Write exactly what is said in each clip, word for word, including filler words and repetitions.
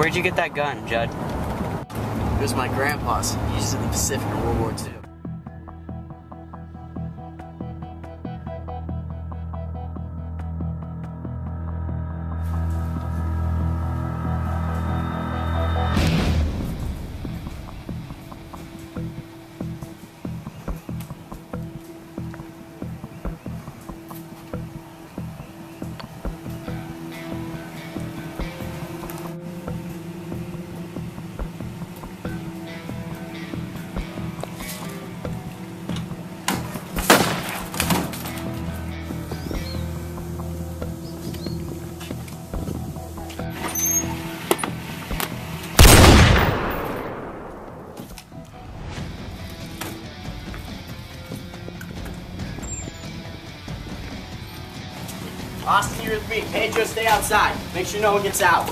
Where'd you get that gun, Judd? It was my grandpa's. He used it in the Pacific in World War Two. Austin, you're with me. Pedro, stay outside. Make sure no one gets out.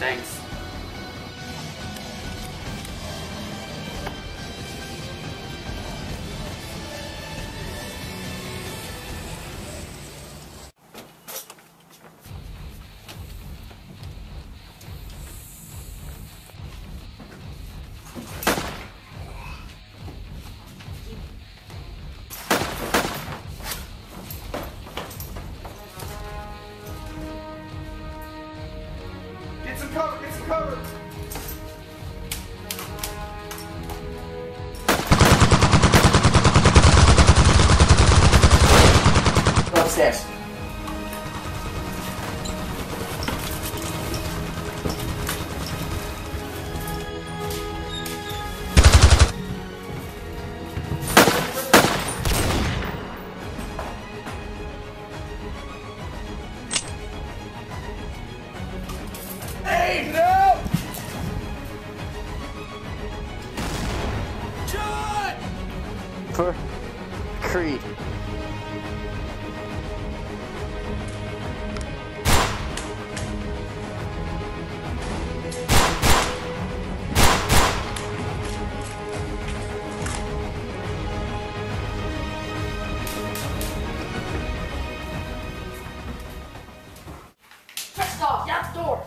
Thanks. Cover, get some cover! Go upstairs. No! John! For Creed. Christoph, that door!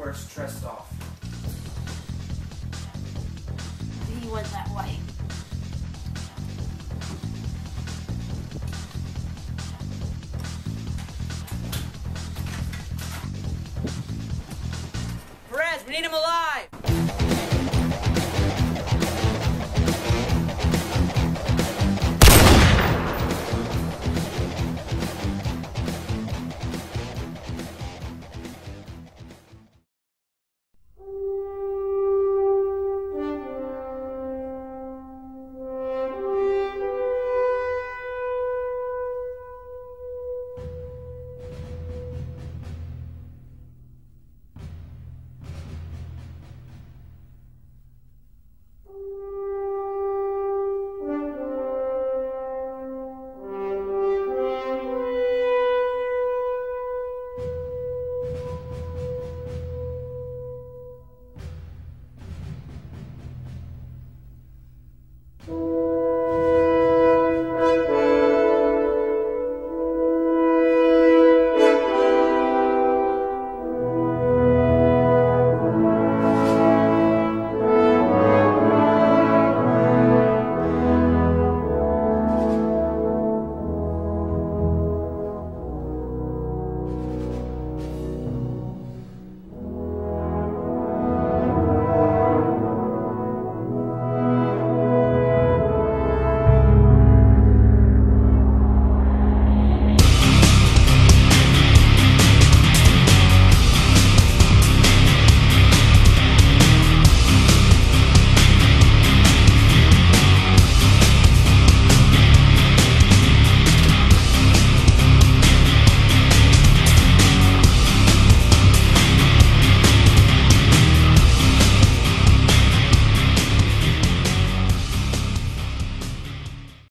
We're stressed off. He went that way. Perez, we need him alive!